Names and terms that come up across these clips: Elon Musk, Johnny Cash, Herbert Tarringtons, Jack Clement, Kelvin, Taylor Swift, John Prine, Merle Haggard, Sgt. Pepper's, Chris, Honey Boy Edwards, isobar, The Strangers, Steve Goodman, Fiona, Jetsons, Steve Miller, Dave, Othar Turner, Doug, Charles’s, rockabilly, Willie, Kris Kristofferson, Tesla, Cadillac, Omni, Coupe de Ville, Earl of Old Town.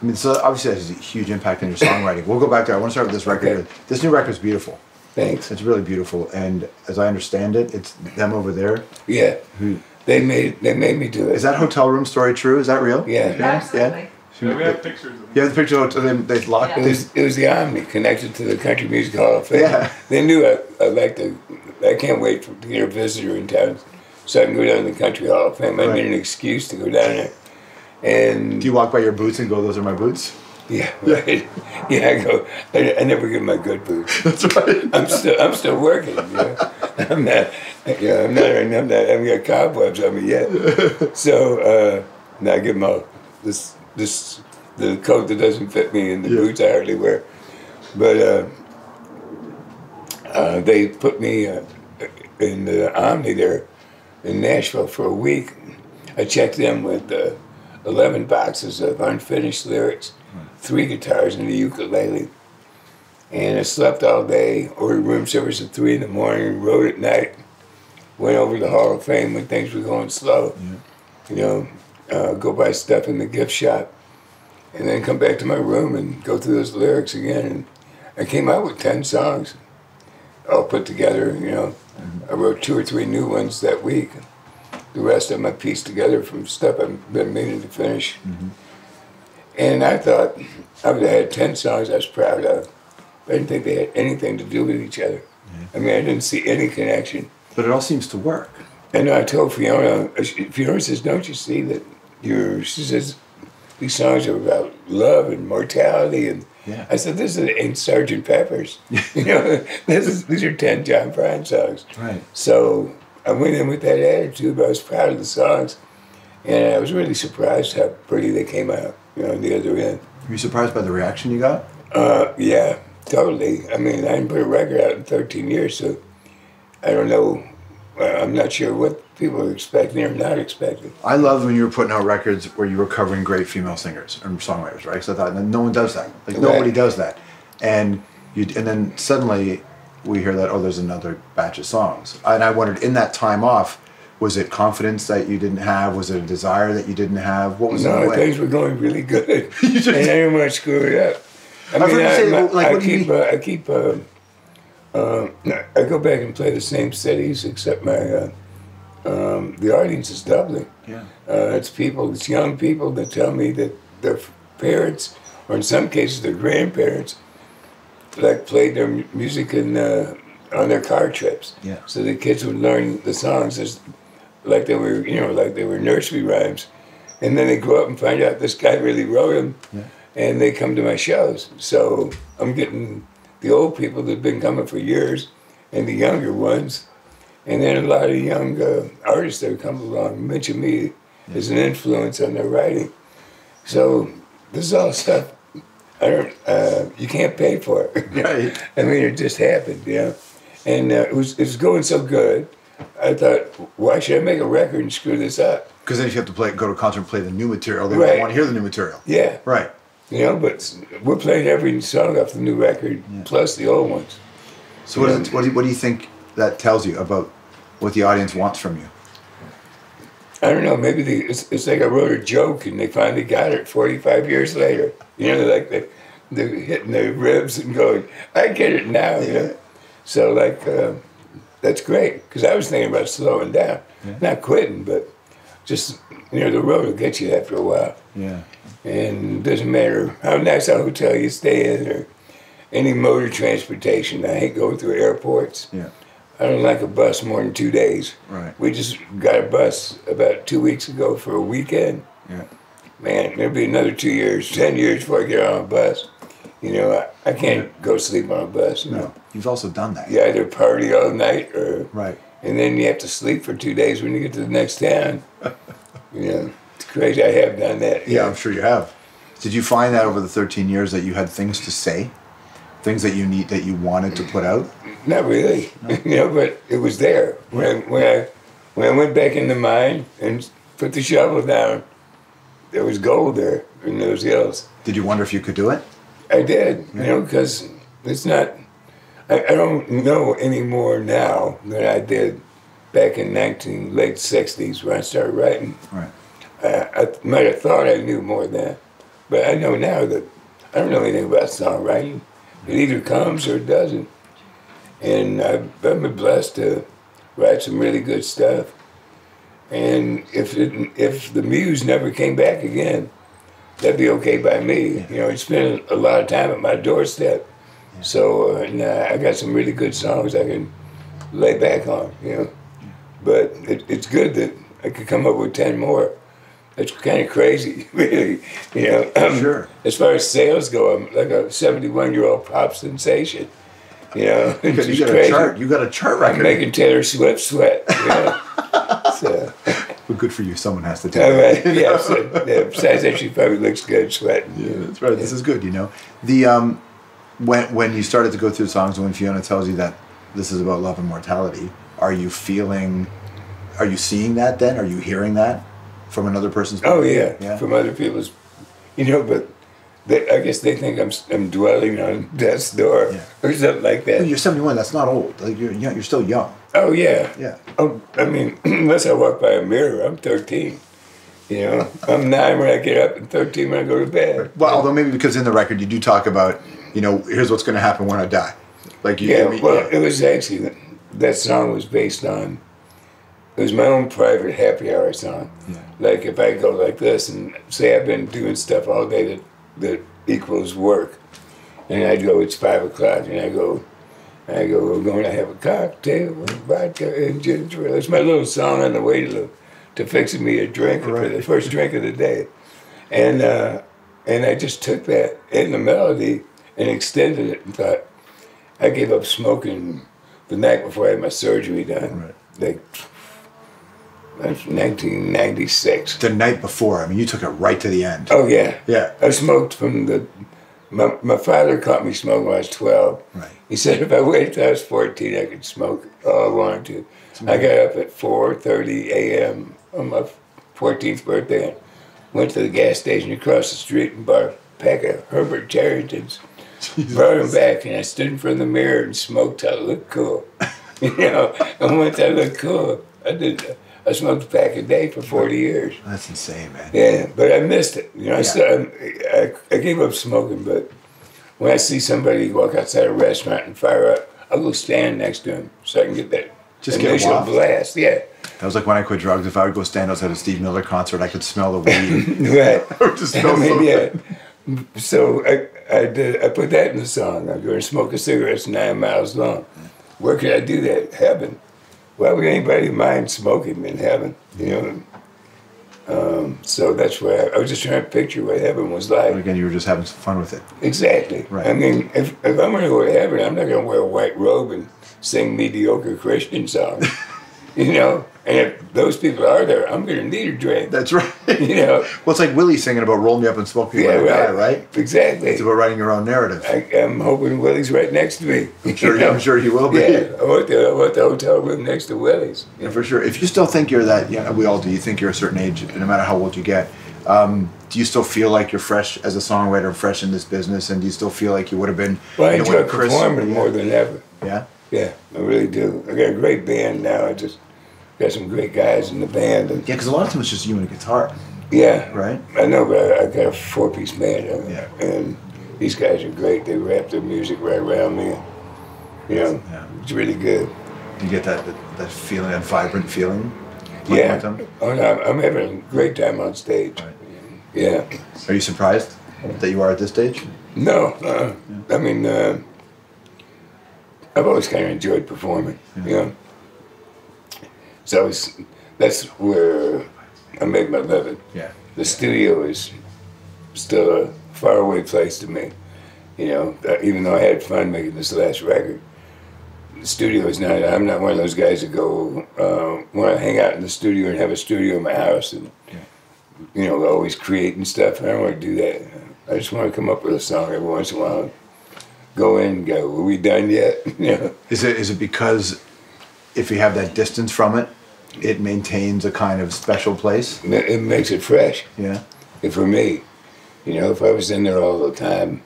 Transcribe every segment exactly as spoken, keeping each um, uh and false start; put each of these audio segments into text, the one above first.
I mean, so obviously that has a huge impact on your songwriting. We'll go back there. I want to start with this record. Okay. This new record is beautiful. Thanks. It's really beautiful, and as I understand it, it's them over there. Yeah. Who they made? They made me do it. Is that hotel room story true? Is that real? Yeah. Yeah. Absolutely. Yeah. Yeah, we have pictures of them. Yeah, the picture of them, they locked yeah. it. Was, it was the Omni connected to the Country Music Hall of Fame. Yeah. They knew I, I like to, I can't wait for, to get a visitor in town so I can go down to the Country Hall of Fame. I right. made an excuse to go down there. And do you walk by your boots and go, those are my boots? Yeah, right. Yeah, I go, I, I never get my good boots. That's right. I'm still, I'm still working. You know? I'm not, you know, I'm not, I'm not, I haven't got cobwebs on me yet. So, uh, now I give them all this. This, the coat that doesn't fit me and the yeah. boots I hardly wear. But uh, uh, they put me uh, in the Omni there in Nashville for a week. I checked in with uh, eleven boxes of unfinished lyrics, three guitars and a ukulele. And I slept all day, ordered room service at three in the morning, wrote at night, went over to the Hall of Fame when things were going slow, yeah. you know. Uh, go buy stuff in the gift shop, and then come back to my room and go through those lyrics again. And I came out with ten songs, all put together. You know, mm-hmm. I wrote two or three new ones that week. The rest of my pieced together from stuff I've been meaning to finish. Mm-hmm. And I thought I would have had ten songs I was proud of. I didn't think they had anything to do with each other. Mm-hmm. I mean, I didn't see any connection. But it all seems to work. And I told Fiona. Fiona says, "Don't you see that?" Your, she says, these songs are about love and mortality, and yeah. I said, this is, ain't Sergeant Pepper's. You know, this is, these are ten John Prine songs. Right. So I went in with that attitude, but I was proud of the songs, and I was really surprised how pretty they came out, you know, on the other end. Were you surprised by the reaction you got? Uh, yeah, totally. I mean, I hadn't put a record out in thirteen years, so I don't know. I'm not sure what people are expecting or not expecting. I loved when you were putting out records where you were covering great female singers and songwriters, right? Because I thought, no one does that. Like, right. nobody does that. And you, and then suddenly we hear that, oh, there's another batch of songs. And I wondered, in that time off, was it confidence that you didn't have? Was it a desire that you didn't have? What was no, the way? Things were going really good. You just, and I didn't want to screw it up. I mean, I, say, I, like, I, what keep, do you uh, I keep... Uh, Um, I go back and play the same cities, except my uh, um, the audience is doubling. Yeah, uh, it's people, it's young people that tell me that their parents, or in some cases their grandparents, like played their music in uh, on their car trips. Yeah, so the kids would learn the songs as like they were, you know, like they were nursery rhymes, and then they grow up and find out this guy really wrote them, yeah. and they come to my shows. So I'm getting. The old people that have been coming for years, and the younger ones, and then a lot of young uh, artists that have come along mention me as an influence on their writing. So this is all stuff I don't. Uh, you can't pay for it. Right. I mean, it just happened, you know. And uh, it was it was going so good. I thought, why should I make a record and screw this up? Because then you have to play, go to a concert, and play the new material. They right. don't want to hear the new material. Yeah. Right. You know, but we're playing every song off the new record, yeah. plus the old ones. So what, is it, what, do you, what do you think that tells you about what the audience wants from you? I don't know. Maybe they, it's, it's like I wrote a joke and they finally got it forty-five years later. You know, like they, they're hitting their ribs and going, I get it now. Yeah. You know? So, like, uh, that's great. Because I was thinking about slowing down. Yeah. Not quitting, but just, you know, the road will get you after a while. Yeah. And it doesn't matter how nice a hotel you stay in or any mode of transportation. I hate going through airports. Yeah. I don't like a bus more than two days. Right. We just got a bus about two weeks ago for a weekend. Yeah. Man, there'll be another two years, ten years before I get on a bus. You know, I, I can't yeah. go sleep on a bus. No. no. You've also done that. You either party all night or... Right. And then you have to sleep for two days when you get to the next town. You know. It's crazy. I have done that. Yeah, yeah, I'm sure you have. Did you find that over the thirteen years that you had things to say, things that you need that you wanted to put out? Not really. No. You know, but it was there when when I when I went back in the mine and put the shovel down. There was gold there in those hills. Did you wonder if you could do it? I did. Yeah. You know, because it's not. I, I don't know any more now than I did back in nineteen late sixties when I started writing. Right. I, I might have thought I knew more then, But I know now that I don't know anything about songwriting. It either comes or it doesn't. And I've been blessed to write some really good stuff. And if it, if the muse never came back again, that'd be okay by me. Yeah. You know, it spent a lot of time at my doorstep. Yeah. So uh, nah, I got some really good songs I can lay back on, you know. Yeah. But it, it's good that I could come up with ten more. That's kind of crazy, really. You know, um, sure. As far as sales go, I'm like a seventy-one-year-old pop sensation. You know, it's you got crazy. A chart. You got a chart record. I'm making Taylor Swift sweat. You know? So. Well, good for you. Someone has to tell you. Right. You know? Yeah, so, yeah, besides that, she probably looks good sweating. Yeah, that's right. Yeah. This is good, you know. The um, when when you started to go through songs, when Fiona tells you that this is about love and mortality, are you feeling? Are you seeing that then? Are you hearing that from another person's? Oh yeah, yeah, from other people's. You know, but. They, I guess they think I'm I'm dwelling on death's door yeah. or something like that. Well, you're seventy-one. That's not old. Like you're you're still young. Oh yeah. Yeah. Oh, I mean, unless I walk by a mirror, I'm thirteen. You know, I'm nine when I get up and thirteen when I go to bed. Well, although maybe because in the record you do talk about, you know, here's what's going to happen when I die. Like you. Yeah. Know, well, yeah. It was actually that song was based on. It was my own private happy hour song. Yeah. Like if I go like this and say I've been doing stuff all day that. That equals work, and I go. It's five o'clock, and I go. I go. We're going to have a cocktail with vodka and ginger ale. It's my little song on the way to the, to fixing me a drink right. for the first drink of the day, and uh, and I just took that in the melody and extended it and thought, I gave up smoking the night before I had my surgery done. Right. Like, that's nineteen ninety-six. The night before, I mean, you took it right to the end. Oh yeah, yeah. I smoked from the. My my father caught me smoking when I was twelve. Right. He said if I waited till I was fourteen, I could smoke all I wanted to. I got up at four thirty a.m. on my fourteenth birthday, and went to the gas station across the street and bought a pack of Herbert Tarringtons. Jesus. Brought them back, and I stood in front of the mirror and smoked till I looked cool. You know, and once I looked cool, I did that. I smoked a pack a day for forty years. That's insane, man. Yeah, but I missed it. You know, yeah. I, still, I, I gave up smoking, but when I see somebody walk outside a restaurant and fire up, I'll go stand next to him so I can get that just initial get a blast. Yeah. That was like when I quit drugs. If I would go stand outside a Steve Miller concert, I could smell the weed. Right. I would just smell I mean, yeah. So I, I, did, I put that in the song. I go and smoke a cigarette nine miles long. Where could I do that? Heaven. Why would anybody mind smoking in heaven? You know, um, so that's where I, I was just trying to picture what heaven was like. But again, you were just having some fun with it. Exactly. Right. I mean, if, if I'm going to go to heaven, I'm not going to wear a white robe and sing mediocre Christian songs. You know, and if those people are there, I'm going to need a drink. That's right. You know, well, it's like Willie singing about "Roll Me Up and Smoke Me Like a Guy," right? Exactly. It's about writing your own narrative. I, I'm hoping Willie's right next to me. I'm sure, you know? I'm sure he will be. Yeah, I want the, I want the hotel room next to Willie's. Yeah, yeah, for sure. If you still think you're that, yeah, we all do. You think you're a certain age, no matter how old you get. Um, do you still feel like you're fresh as a songwriter, fresh in this business, and do you still feel like you would have been? Well, I you know, enjoy performing more than ever. Yeah. Yeah, I really do. I got a great band now. I just got some great guys in the band. And yeah, because a lot of times it's just you and a guitar. Yeah. Right? I know, but I, I got a four-piece band. And, yeah. And these guys are great. They wrap their music right around me. And, you know, yeah. It's really good. You get that that, that feeling, that vibrant feeling? Yeah. Oh, no, I'm having a great time on stage. Right. Yeah. Are you surprised that you are at this stage? No. Uh, yeah. I mean... Uh, I've always kind of enjoyed performing, yeah. You know. So it's, that's where I make my living. Yeah. The studio is still a faraway place to me, you know. Even though I had fun making this last record, the studio is not. I'm not one of those guys that go uh, want to hang out in the studio and have a studio in my house and yeah. You know always creating stuff. I don't want to do that. I just want to come up with a song every once in a while. Go in and go, are we done yet? Yeah. Is it is it because if you have that distance from it, it maintains a kind of special place? It makes it fresh. Yeah. And for me, you know, if I was in there all the time,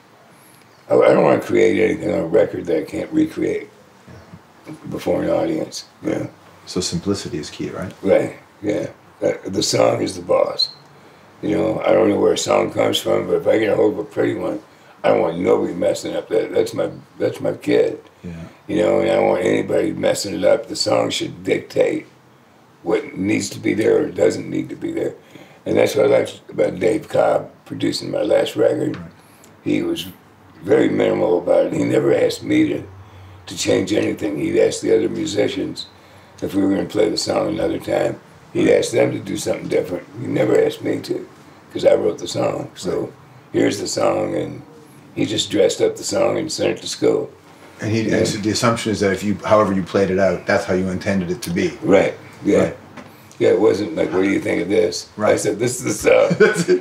I, I don't want to create anything on a record that I can't recreate yeah. before an audience. Yeah. So simplicity is key, right? Right, yeah. The song is the boss. You know, I don't know where a sound comes from, but if I get a hold of a pretty one, I don't want nobody messing up that. That's my that's my kid. Yeah. You know, and I don't want anybody messing it up. The song should dictate what needs to be there or doesn't need to be there. And that's what I liked about Dave Cobb producing my last record. Right. He was very minimal about it. He never asked me to, to change anything. He'd ask the other musicians if we were going to play the song another time. He'd ask them to do something different. He never asked me to, because I wrote the song. So right. Here's the song, and he just dressed up the song and sent it to school. And, he, and, and so the assumption is that if you, however you played it out, that's how you intended it to be. Right. Yeah. Right. Yeah, it wasn't like, what do you think of this? Right. I said, this is the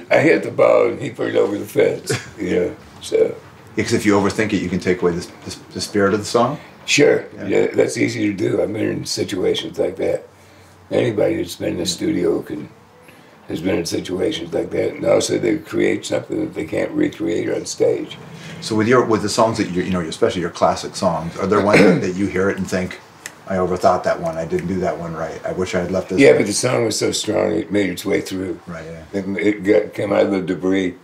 uh, I hit the ball and he put it over the fence. You know, so. Because if you overthink it, you can take away the, the, the spirit of the song? Sure. Yeah. Yeah, that's easy to do. I've been in situations like that. Anybody that's been in the studio can has been in situations like that. And also they create something that they can't recreate on stage. So with your with the songs that you you know, especially your classic songs, are there ones that you hear it and think, I overthought that one. I didn't do that one right. I wish I had left this. Yeah, right. But the song was so strong, it made its way through. Right, yeah. It, it got, came out of the debris.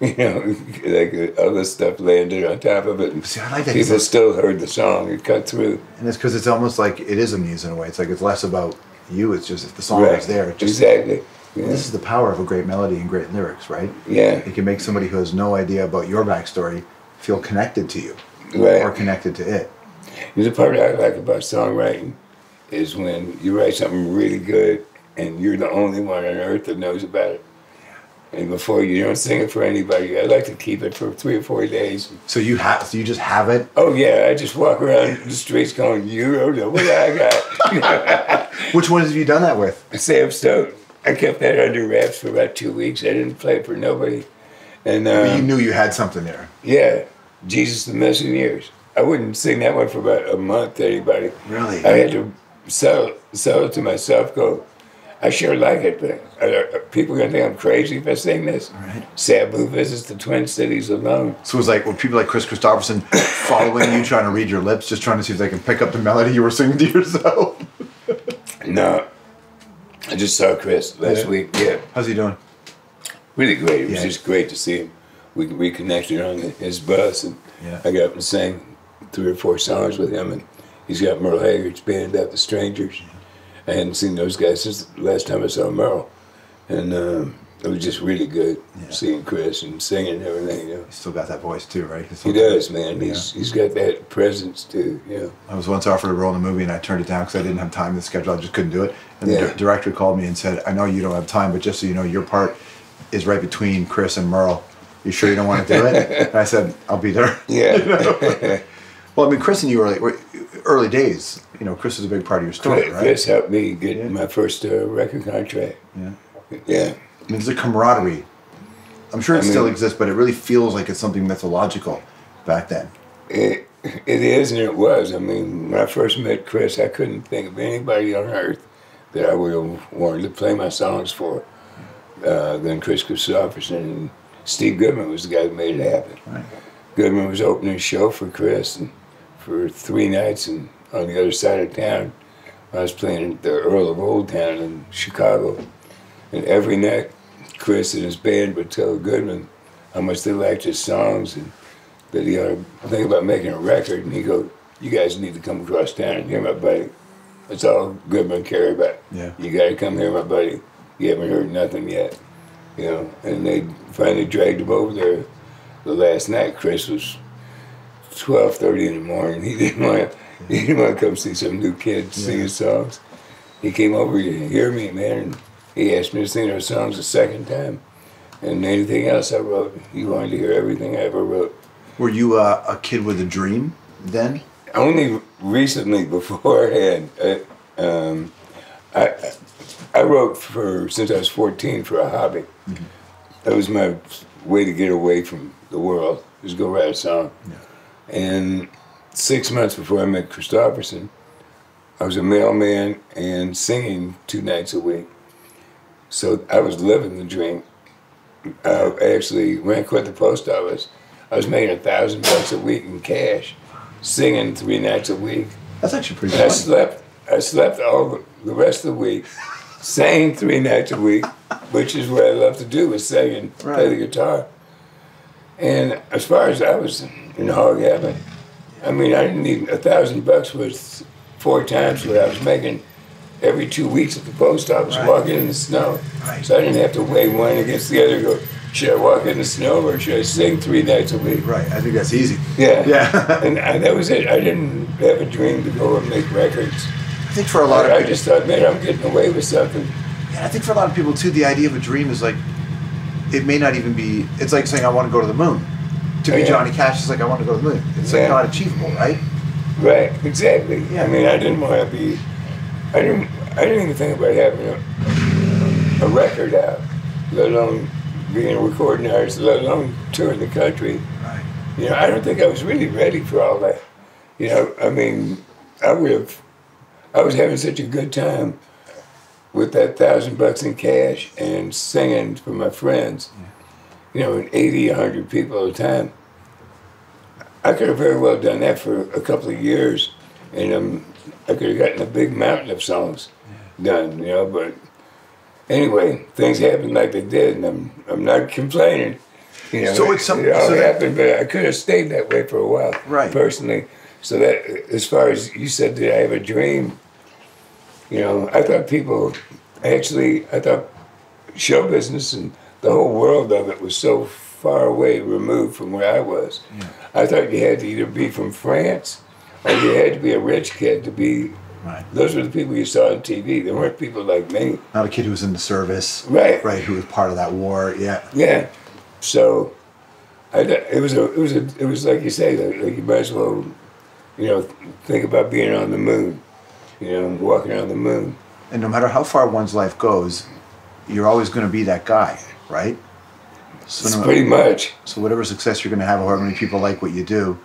You know, like other stuff landed on top of it. And see, I like that. People still heard the song. It cut through. And it's because it's almost like it is a muse in a way. It's like it's less about you. It's just if the song right. is there. It just, exactly. Yeah. This is the power of a great melody and great lyrics, right? Yeah. It can make somebody who has no idea about your backstory feel connected to you. Right. Or connected to it. The part I like about songwriting is when you write something really good and you're the only one on earth that knows about it. And before you don't sing it for anybody, I like to keep it for three or four days. So you have, so you just have it? Oh yeah, I just walk around the streets going, you wrote it, what do I got? Which ones have you done that with? Sam Stone. I kept that under wraps for about two weeks. I didn't play it for nobody. And um, well, you knew you had something there. Yeah, Jesus the Messengers. I wouldn't sing that one for about a month to anybody. Really? I had to sell, sell it to myself, go, I sure like it, but are, are people going to think I'm crazy if I sing this? Right. Sabu visits the Twin Cities alone. So it was like, were people like Kris Kristofferson following you, trying to read your lips, just trying to see if they can pick up the melody you were singing to yourself? No. I just saw Chris last yeah. week, yeah. How's he doing? Really great. It was yeah. just great to see him. We reconnected on his bus, and yeah. I got up and sang three or four songs with him, and he's got Merle Haggard's band out, The Strangers. I hadn't seen those guys since the last time I saw Merle, and um, it was just really good yeah. seeing Chris and singing and everything. You know? He's still got that voice too, right? He does, man. Yeah. He's he's got that presence too. Yeah. I was once offered a role in a movie and I turned it down because I didn't have time to schedule. I just couldn't do it. And yeah. the director called me and said, "I know you don't have time, but just so you know, your part is right between Chris and Merle. You sure you don't want to do it?" And I said, "I'll be there." Yeah. You know? Well, I mean, Chris and you were like early days. You know, Chris is a big part of your story, Chris, right? Chris helped me get yeah. my first uh, record contract. Yeah. Yeah. I mean, there's a camaraderie. I'm sure it I still mean, exists, but it really feels like it's something mythological back then. It, it is and it was. I mean, when I first met Chris, I couldn't think of anybody on earth that I would have wanted to play my songs for uh, than Kris Kristofferson. And Steve Goodman was the guy who made it happen. Right. Goodman was opening a show for Chris and for three nights, and on the other side of town, I was playing at the Earl of Old Town in Chicago. And every night, Chris and his band would tell Goodman how much they liked his songs and that he ought to think about making a record. And he'd go, you guys need to come across town and hear my buddy. That's all Goodman cared about. Yeah. You got to come hear my buddy. You haven't heard nothing yet. You know. And they finally dragged him over there the last night. Chris was twelve thirty in the morning. He didn't want to. He didn't want to come see some new kid sing yeah. his songs. He came over to hear me, man, and he asked me to sing those songs a second time. And anything else I wrote, he wanted to hear everything I ever wrote. Were you uh, a kid with a dream then? Only recently beforehand. I, um, I, I wrote for since I was fourteen for a hobby. Mm-hmm. That was my way to get away from the world, just go write a song. Yeah. And six months before I met Kristofferson, I was a mailman and singing two nights a week. So I was living the dream. I actually, when I quit the post office, I was making a thousand bucks a week in cash, singing three nights a week. That's actually pretty good. I slept. I slept all the, the rest of the week. sang three nights a week, which is what I loved to do, was sing and right. play the guitar. And as far as I was in Hog Heaven, I mean, I didn't need a thousand bucks was four times what I was making every two weeks at the post office, right. walking in the snow. Right. So I didn't have to weigh one against the other and go, should I walk in the snow or should I sing three nights a week? Right, I think that's easy. Yeah. Yeah. And I, that was it. I didn't have a dream to go and make records. I think for a lot I, of people, I just thought, man, I'm getting away with something. Yeah, I think for a lot of people, too, the idea of a dream is like, it may not even be, it's like saying, I want to go to the moon. To oh, be yeah. Johnny Cash is like, I want to go to the moon. It's yeah. like not achievable, right? Right, exactly. Yeah. I mean, I didn't want to be, I didn't, I didn't even think about having a, a record out, let alone being a recording artist, let alone touring the country. Right. You know, I don't think I was really ready for all that. You know, I mean, I would have, I was having such a good time with that thousand bucks in cash and singing for my friends, yeah. you know, and eighty, a hundred people at a time. I could have very well done that for a couple of years, and um, I could have gotten a big mountain of songs yeah. done, you know, but anyway, things happened like they did, and I'm, I'm not complaining. You know, so it's something, it all so happened, but I could have stayed that way for a while, right. personally. So that, as far as you said, did I have a dream? You know, I thought people, actually, I thought show business and the whole world of it was so far away removed from where I was. Yeah. I thought you had to either be from France or you had to be a rich kid to be, right. those were the people you saw on T V. There weren't people like me. Not a kid who was in the service. Right. Right, who was part of that war, yeah. Yeah, so I, it, was a, it, was a, it was like you say, like, like you might as well, you know, think about being on the moon, you know, walking on the moon. And no matter how far one's life goes, you're always going to be that guy, right? So it's no, pretty much. So whatever success you're going to have, however many people like what you do,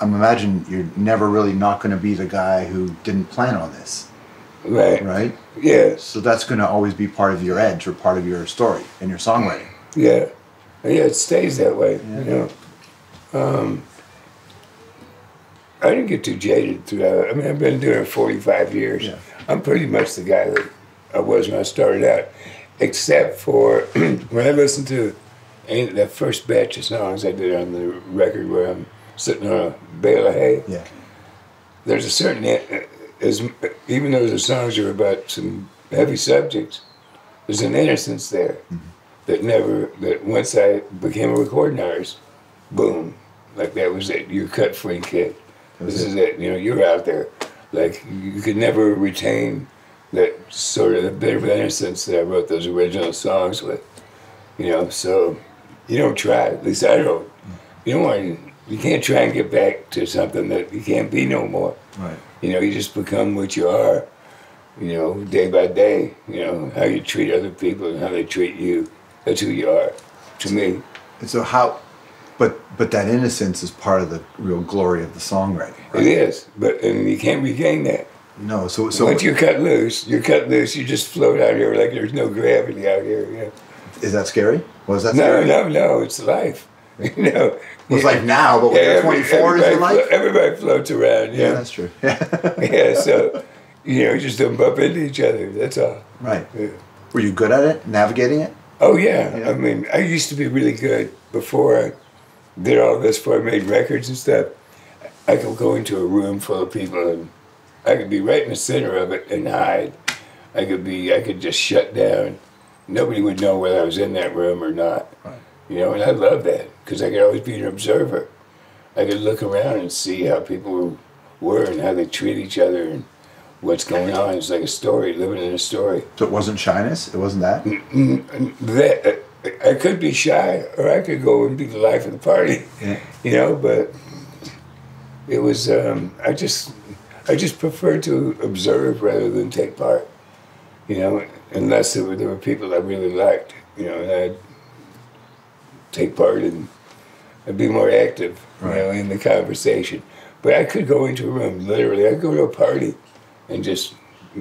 I imagine you're never really not going to be the guy who didn't plan on this. Right. Right? Yeah. So that's going to always be part of your edge or part of your story and your songwriting. Yeah. Yeah, it stays that way, yeah. you know. Um, I didn't get too jaded throughout. I mean, I've been doing it forty-five years. Yeah. I'm pretty much the guy that I was when I started out, except for when I listened to that first batch of songs I did on the record where I'm sitting on a bale of hay. Yeah. There's a certain, as even though the songs are about some heavy subjects, there's an innocence there mm-hmm. that never, that once I became a recording artist, boom, like that was it. You're cut free, kid. This is it, you know, you're out there. Like, you could never retain that sort of the bit of innocence that I wrote those original songs with, you know, so you don't try, at least I don't. You don't want to, you can't try and get back to something that you can't be no more. Right. You know, you just become what you are, you know, day by day, you know, how you treat other people and how they treat you, that's who you are, to me. And so how... But but that innocence is part of the real glory of the songwriting. Right? It is, but and you can't regain that. No, so so once you're cut loose, you're cut loose. You just float out here like there's no gravity out here. Yeah. Is that scary? Was that? No, scary? no, no. It's life. You know, well, it's yeah. like now, but when yeah, you're twenty-four, is it life? Everybody floats around. Yeah, yeah that's true. Yeah. yeah, so you know, you just don't bump into each other. That's all. Right. Yeah. Were you good at it? Navigating it? Oh yeah. yeah. I mean, I used to be really good before I did all this before I made records and stuff. I could go into a room full of people and I could be right in the center of it and hide. I could be, I could just shut down. Nobody would know whether I was in that room or not. Right. You know, and I loved that because I could always be an observer. I could look around and see how people were and how they treat each other and what's going on. It's like a story, living in a story. So it wasn't shyness? It wasn't that? That. I could be shy, or I could go and be the life of the party, yeah. you know. But it was um, I just I just preferred to observe rather than take part, you know. Unless there were, there were people I really liked, you know, and I'd take part and I'd be more active, right. you know, in the conversation. But I could go into a room, literally. I'd go to a party and just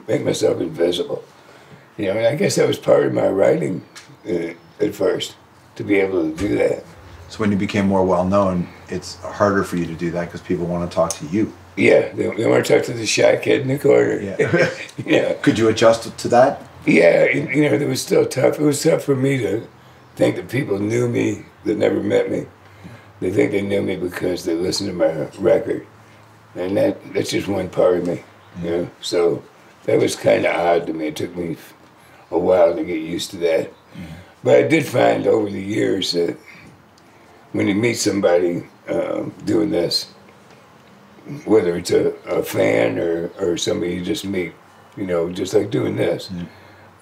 make myself invisible, you know. And I guess that was part of my writing. Uh, at first, to be able to do that. So when you became more well-known, it's harder for you to do that because people want to talk to you. Yeah, they, they want to talk to the shy kid in the corner. Yeah. yeah. Could you adjust to that? Yeah, you know, it was still tough. It was tough for me to think that people knew me that never met me. They think they knew me because they listened to my record. And that that's just one part of me, you know? So that was kind of odd to me. It took me a while to get used to that. But I did find over the years that when you meet somebody uh, doing this, whether it's a, a fan or, or somebody you just meet, you know, just like doing this, mm.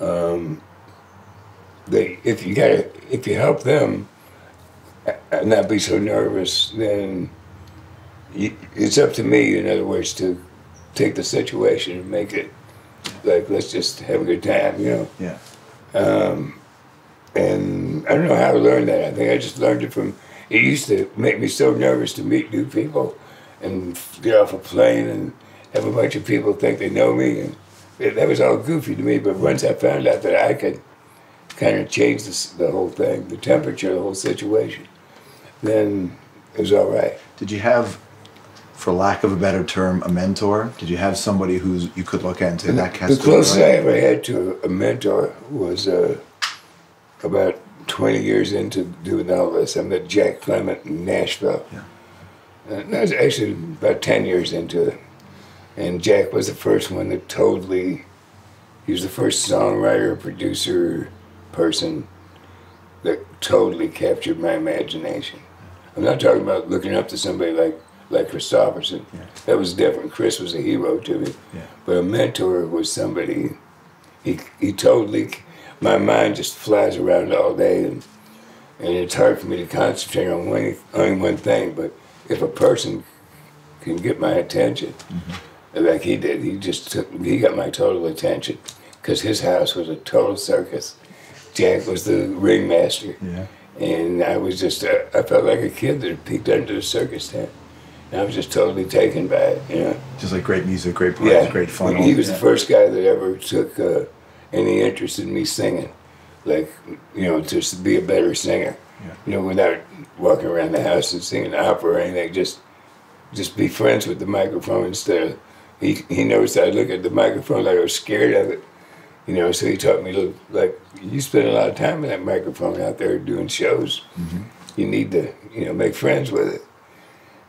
um, they if you gotta if you help them not be so nervous, then you, it's up to me. In other words, to take the situation and make it like let's just have a good time, you know. Yeah. Um, and I don't know how I learned that. I think I just learned it from. It used to make me so nervous to meet new people and get off a plane and have a bunch of people think they know me. And it, that was all goofy to me, but once I found out that I could kind of change this, the whole thing, the temperature, the whole situation, then it was all right. Did you have, for lack of a better term, a mentor? Did you have somebody who you could look at and say, that cast The closest right? I ever had to a mentor was uh, about twenty years into doing all this. I met Jack Clement in Nashville. Yeah. And I was actually about ten years into it. And Jack was the first one that totally, he was the first songwriter, producer, person that totally captured my imagination. I'm not talking about looking up to somebody like, like Kristofferson. Yeah. That was different. Chris was a hero to me. Yeah. But a mentor was somebody, he, he totally, my mind just flies around all day and, and it's hard for me to concentrate on one, on one thing, but if a person can get my attention, mm-hmm. like he did. He just took, he got my total attention because his house was a total circus. Jack was the ringmaster. Yeah. And I was just, uh, I felt like a kid that peeked under the circus tent. And I was just totally taken by it, you know. Just like great music, great parts, yeah. great fun. He was yeah. the first guy that ever took uh, any interest in me singing. Like, you know, just to be a better singer. Yeah. You know, without walking around the house and singing opera or anything, just, just be friends with the microphone instead of, He, he noticed I look at the microphone like I was scared of it, you know, so he taught me, look, like, you spend a lot of time with that microphone out there doing shows. Mm-hmm. You need to, you know, make friends with it.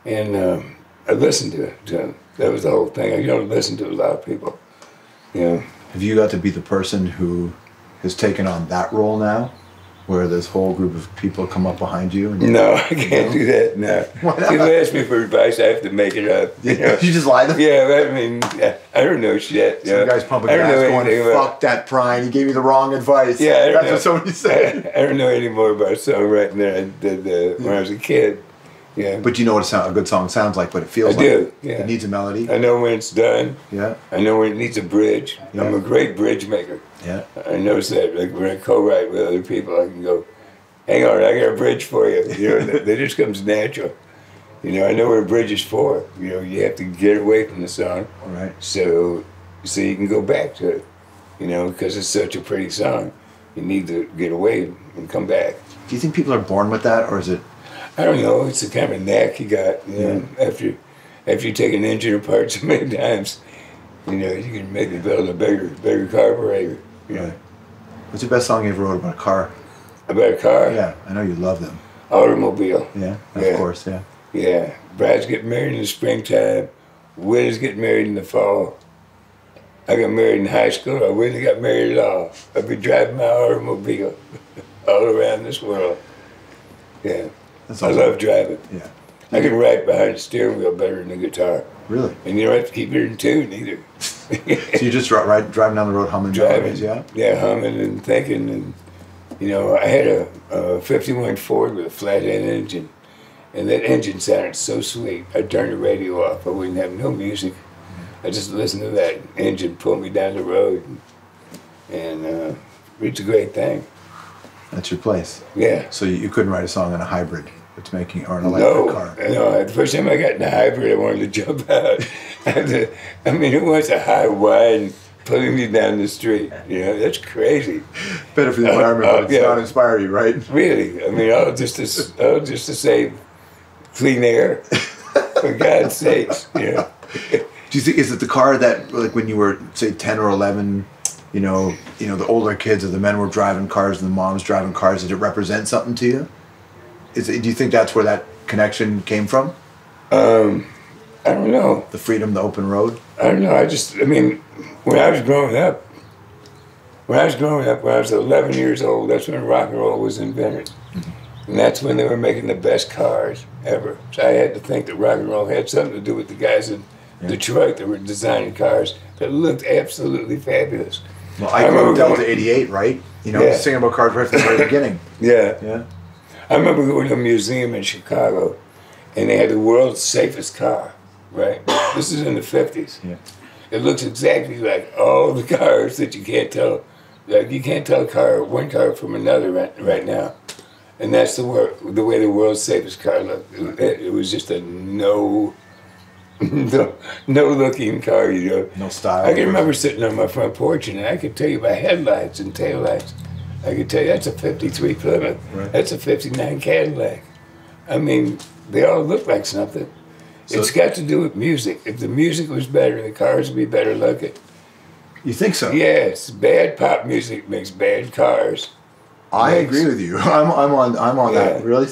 And um, I listened to, to him. That was the whole thing. You don't listen to a lot of people, you know. Have you got to be the person who has taken on that role now, where this whole group of people come up behind you? And no, I can't you know? do that, no. Why not? If you ask me for advice, I have to make it up. You know? You just lie to them? Yeah, I mean, I don't know shit. Some know? guy's pumping gas going, fuck that Prine, he gave you the wrong advice. Yeah, I don't That's know. what somebody said. I, I don't know any more about songwriting than I did uh, when I was a kid. Yeah. But you know what a, sound, a good song sounds like, but it feels I like do, yeah. it needs a melody. I know when it's done. Yeah. I know when it needs a bridge. Yeah. I'm a great bridge maker. Yeah. I notice that. Like when I co-write with other people, I can go, hang on, I got a bridge for you. You know, that, that just comes natural. You know, I know what a bridge is for. You know, you have to get away from the song. All right. So, so you can go back to it, you know, because it's such a pretty song. You need to get away and come back. Do you think people are born with that, or is it? I don't know. It's the kind of knack you got. You know, yeah. After, after you take an engine apart so many times, you know, you can maybe build a bigger, bigger carburetor. You know. Right. What's your best song you ever wrote about a car? About a car? Yeah, I know you love them. Automobile. Yeah, of yeah. course. Yeah. Yeah. Bride's getting married in the springtime. Widow's getting married in the fall. I got married in high school. I wouldn't have got married at all. I'd be driving my automobile all around this world. Yeah. That's awesome. I love driving. Yeah. I can write behind the steering wheel better than the guitar. Really? And you don't have to keep it in tune either. So you just ride, driving down the road humming? Driving, backwards, yeah? Yeah, humming and thinking. And, you know, I had a, a fifty-one Ford with a flathead engine, and that engine sounded so sweet. I turned the radio off. I wouldn't have no music. I just listened to that engine pull me down the road, and, and uh, it's a great thing. That's your place? Yeah. So you couldn't write a song on a hybrid? It's making or an electric no, car. No, the first time I got in a hybrid, I wanted to jump out. I mean, who wants a high wide pulling you down the street? You know, that's crazy. Better for the environment, uh, uh, but it's yeah. not inspire you, right? Really? I mean, all just to, all just to save clean air, for God's sakes. You know? Do you think, is it the car that, like, when you were, say, ten or eleven, you know, you know, the older kids or the men were driving cars and the moms driving cars, did it represent something to you? Is it, do you think that's where that connection came from? Um, I don't know. The freedom, the open road? I don't know. I just, I mean, when I was growing up, when I was growing up, when I was eleven years old, that's when rock and roll was invented. Mm-hmm. And that's when they were making the best cars ever. So I had to think that rock and roll had something to do with the guys in yeah. Detroit that were designing cars that looked absolutely fabulous. Well, I, I grew up Delta eighty-eight, right? You know, yeah. singing about cars right from the very beginning. Yeah. Yeah. I remember going to a museum in Chicago, and they had the world's safest car, right? This is in the fifties. Yeah. It looks exactly like all the cars that you can't tell. Like, you can't tell a car, one car from another right, right now. And that's the, wor the way the world's safest car looked. It, it was just a no... No, no looking car, you know. No style. I can remember sitting on my front porch, and I could tell you by headlights and taillights. I could tell you that's a fifty-three Plymouth. Right. That's a fifty-nine Cadillac. I mean, they all look like something. So it's got to do with music. If the music was better, the cars would be better looking. You think so? Yes. Bad pop music makes bad cars. I makes, agree with you. I'm, I'm on. I'm on yeah. that. Really.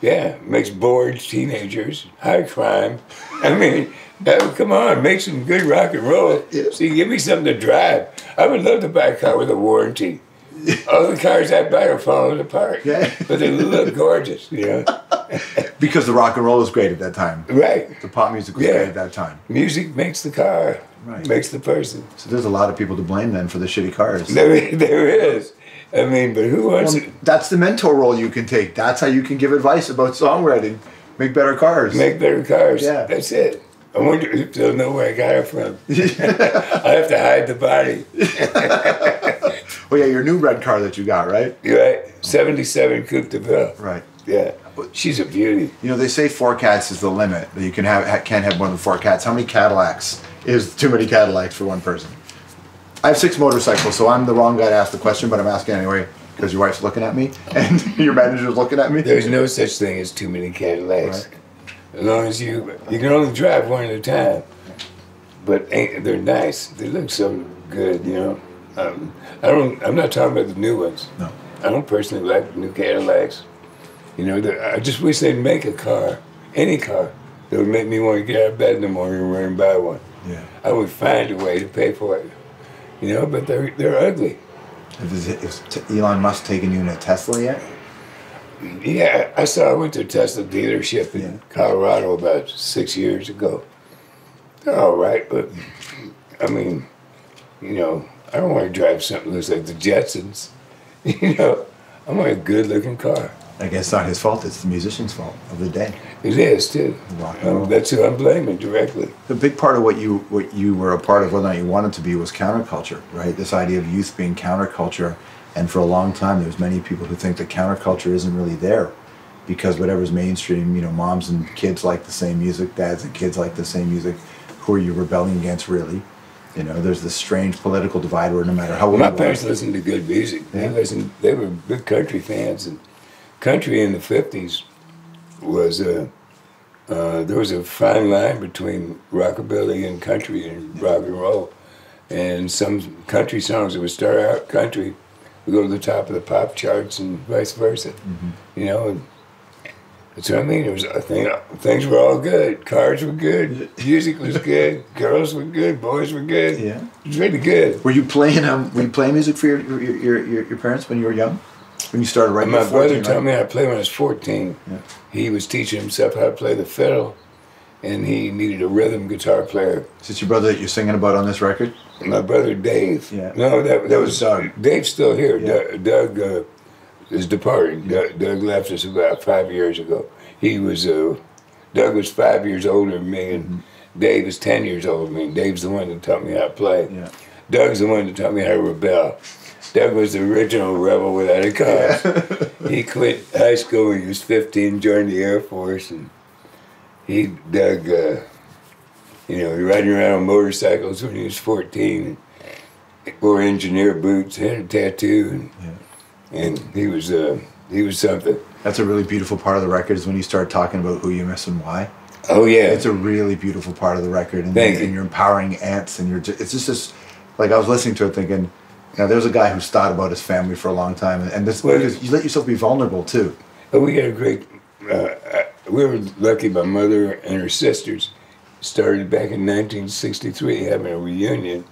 Yeah, makes bored teenagers, high crime. I mean, oh, come on, make some good rock and roll. See, give me something to drive. I would love to buy a car with a warranty. All the cars I buy are falling apart, yeah. but they look gorgeous, you know. Because the rock and roll was great at that time. Right. The pop music was yeah. great at that time. Music makes the car, right. makes the person. So there's a lot of people to blame then for the shitty cars. There, there is. I mean, but who wants well, it? That's the mentor role you can take. That's how you can give advice about songwriting. Make better cars. Make better cars. Yeah. That's it. I wonder if they'll know where I got it from. I have to hide the body. Well, yeah, your new red car that you got, right? You're right. seventy-seven Coupe de Ville. Right. Yeah. She's a beauty. You know, they say four cats is the limit. That you can have, can't have more than four cats. How many Cadillacs is too many Cadillacs for one person? I have six motorcycles, so I'm the wrong guy to ask the question, but I'm asking anyway because your wife's looking at me and your manager's looking at me. There's no such thing as too many Cadillacs. Right. As long as you, you can only drive one at a time. But ain't, they're nice. They look so good, you know. Um, I don't. I'm not talking about the new ones. No. I don't personally like the new Cadillacs. You know, I just wish they'd make a car, any car, that would make me want to get out of bed in the morning and run and buy one. Yeah. I would find a way to pay for it. You know, but they're, they're ugly. Is, is Elon Musk taking you in a Tesla yet? Yeah, I saw, I went to a Tesla dealership in yeah. Colorado about six years ago. They're all right, but, I mean, you know, I don't want to drive something that looks like the Jetsons. You know, I want a good-looking car. I guess it's not his fault, it's the musician's fault of the day. It is, too. Um, that's who I'm blaming directly. The big part of what you what you were a part of, whether or not you wanted to be, was counterculture, right? This idea of youth being counterculture, and for a long time there's many people who think that counterculture isn't really there because whatever's mainstream, you know, moms and kids like the same music, dads and kids like the same music. Who are you rebelling against, really? You know, there's this strange political divide where no matter how old you are. My parents listened to good music. Yeah. They listened, they were big country fans. And country in the fifties was a, uh, there was a fine line between rockabilly and country and rock and roll. And some country songs that would start out country would go to the top of the pop charts and vice versa. Mm-hmm. You know, and that's what I mean. It was, I think, things were all good. Cars were good. Music was good. Girls were good. Boys were good. Yeah. It was really good. Were you playing, um, were you playing music for your, your, your, your parents when you were young? When you started writing, my brother told me how to play when I was fourteen. Yeah. He was teaching himself how to play the fiddle, and he needed a rhythm guitar player. Is it your brother that you're singing about on this record? My brother Dave. Yeah. No, that, that, that was, was Doug. Dave's still here. Yeah. Doug, Doug uh, is departing. Yeah. Doug, Doug left us about five years ago. He was uh, Doug was five years older than me, and mm-hmm. Dave is ten years older than me. And Dave's the one that taught me how to play. Yeah. Doug's the one that taught me how to rebel. Doug was the original rebel without a cause. Yeah. He quit high school when he was fifteen, joined the Air Force, and he, Doug, uh, you know, he was riding around on motorcycles when he was fourteen, and wore engineer boots, had a tattoo, and, yeah. and he was uh, he was something. That's a really beautiful part of the record is when you start talking about who you miss and why. Oh yeah, it's a really beautiful part of the record, and, Thank and, you. and you're empowering ants, and you're just, it's just this, like I was listening to it thinking. Now, there's a guy who's thought about his family for a long time, and this, well, you let yourself be vulnerable, too. We had a great... Uh, we were lucky my mother and her sisters started back in nineteen sixty-three having a reunion,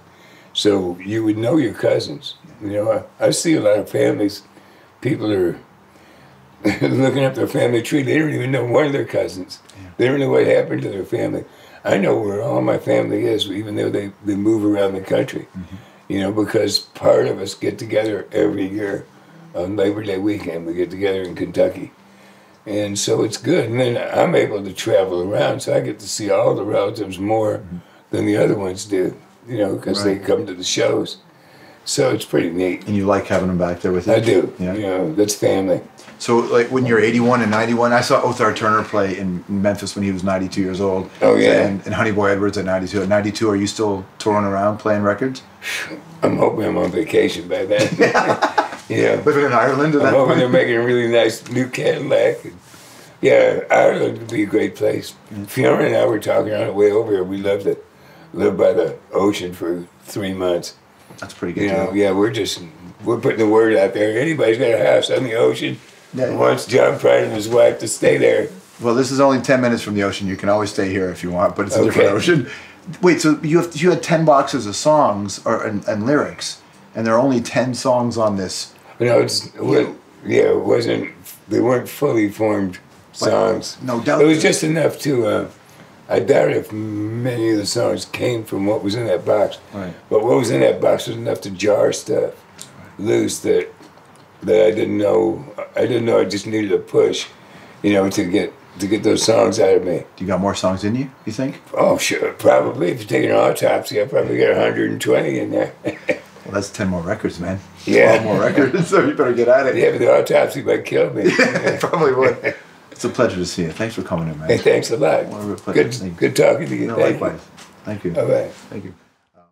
so you would know your cousins. You know, I, I see a lot of families, people are looking up their family tree, they don't even know one of their cousins. Yeah. They don't know what happened to their family. I know where all my family is, even though they, they move around the country. Mm-hmm. You know, because part of us get together every year on Labor Day weekend. We get together in Kentucky. And so it's good. And then I'm able to travel around, so I get to see all the relatives more than the other ones do, you know, because right. they come to the shows. So it's pretty neat. And you like having them back there with you? I do. Yeah. You know, that's family. So, like, when you're eighty-one and ninety-one, I saw Othar Turner play in Memphis when he was ninety-two years old. Oh, yeah. And, and Honey Boy Edwards at ninety-two. At ninety-two, are you still touring around playing records? I'm hoping I'm on vacation by then. Yeah. But in Ireland at that I'm hoping point? They're making a really nice new Cadillac. And, yeah, Ireland would be a great place. Mm-hmm. Fiona and I were talking on the way over here. We love to live by the ocean for three months. That's pretty good. You know, yeah, we're just, we're putting the word out there. Anybody's got a house on the ocean. Yeah. Wants John Prine and his wife to stay there. Well, this is only ten minutes from the ocean. You can always stay here if you want, but it's a okay. different ocean. Wait, so you have you had ten boxes of songs or and, and lyrics, and there are only ten songs on this. No, it's well, yeah, it wasn't. They weren't fully formed songs. But, no doubt. It was just enough to. Uh, I doubt if many of the songs came from what was in that box. Right. But what was in that box was enough to jar stuff right. loose that. That I didn't know, I didn't know. I just needed a push, you know, to get to get those songs out of me. You got more songs in you? You think? Oh, sure, probably. If you take an autopsy, I probably got a hundred and twenty in there. Well, that's ten more records, man. Yeah, twelve more records. So you better get at it. Yeah, but the autopsy might kill me. Yeah, it probably would. It's a pleasure to see you. Thanks for coming in, man. Hey, thanks a lot. Well, good, good talking to you. No, thank likewise. You. Thank you. All right. Thank you.